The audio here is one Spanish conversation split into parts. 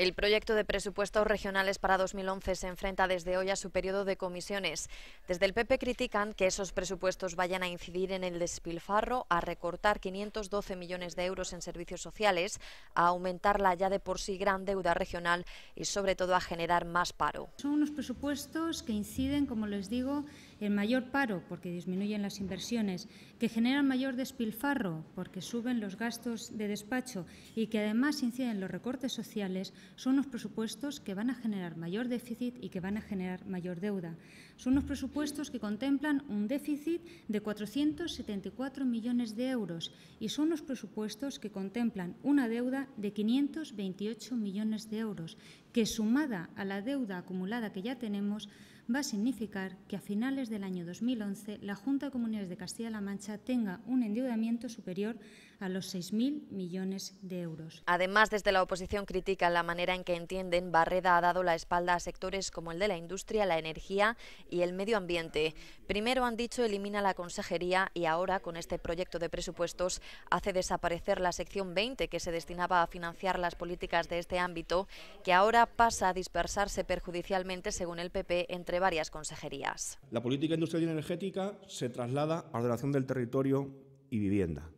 El proyecto de presupuestos regionales para 2011 se enfrenta desde hoy a su periodo de comisiones. Desde el PP critican que esos presupuestos vayan a incidir en el despilfarro, a recortar 512 millones de euros en servicios sociales, a aumentar la ya de por sí gran deuda regional y sobre todo a generar más paro. Son unos presupuestos que inciden, como les digo, en mayor paro porque disminuyen las inversiones, que generan mayor despilfarro porque suben los gastos de despacho y que además inciden en los recortes sociales. Son unos presupuestos que van a generar mayor déficit y que van a generar mayor deuda. Son unos presupuestos que contemplan un déficit de 474 millones de euros y son unos presupuestos que contemplan una deuda de 528 millones de euros, que sumada a la deuda acumulada que ya tenemos, va a significar que a finales del año 2011 la Junta de Comunidades de Castilla-La Mancha tenga un endeudamiento superior a los 6.000 millones de euros. Además, desde la oposición critican la manera en que entienden Barreda ha dado la espalda a sectores como el de la industria, la energía y el medio ambiente. Primero han dicho elimina la consejería y ahora, con este proyecto de presupuestos, hace desaparecer la sección 20 que se destinaba a financiar las políticas de este ámbito, que ahora pasa a dispersarse perjudicialmente, según el PP, entre varias consejerías. La política industrial y energética se traslada a ordenación del territorio y vivienda.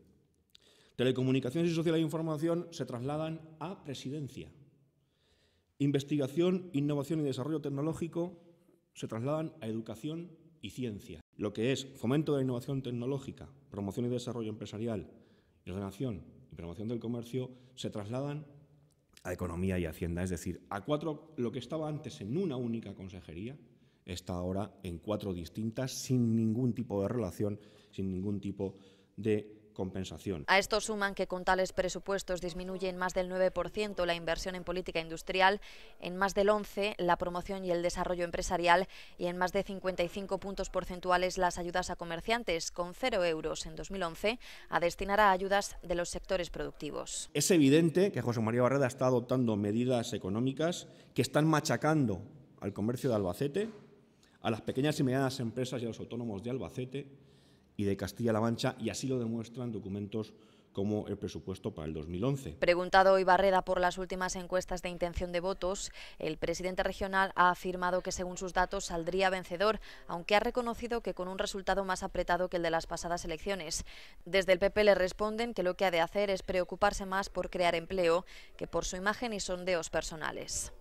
Telecomunicaciones y sociedad de información se trasladan a presidencia. Investigación, innovación y desarrollo tecnológico se trasladan a educación y ciencia. Lo que es fomento de la innovación tecnológica, promoción y desarrollo empresarial, y ordenación y promoción del comercio se trasladan a economía y hacienda. Es decir, a cuatro, lo que estaba antes en una única consejería está ahora en cuatro distintas, sin ningún tipo de relación, sin ningún tipo de compensación. A esto suman que con tales presupuestos disminuye en más del 9% la inversión en política industrial, en más del 11% la promoción y el desarrollo empresarial y en más de 55 puntos porcentuales las ayudas a comerciantes, con 0 euros en 2011 a destinar a ayudas de los sectores productivos. Es evidente que José María Barreda está adoptando medidas económicas que están machacando al comercio de Albacete, a las pequeñas y medianas empresas y a los autónomos de Albacete y de Castilla-La Mancha, y así lo demuestran documentos como el presupuesto para el 2011. Preguntado hoy Barreda por las últimas encuestas de intención de votos, el presidente regional ha afirmado que según sus datos saldría vencedor, aunque ha reconocido que con un resultado más apretado que el de las pasadas elecciones. Desde el PP le responden que lo que ha de hacer es preocuparse más por crear empleo que por su imagen y sondeos personales.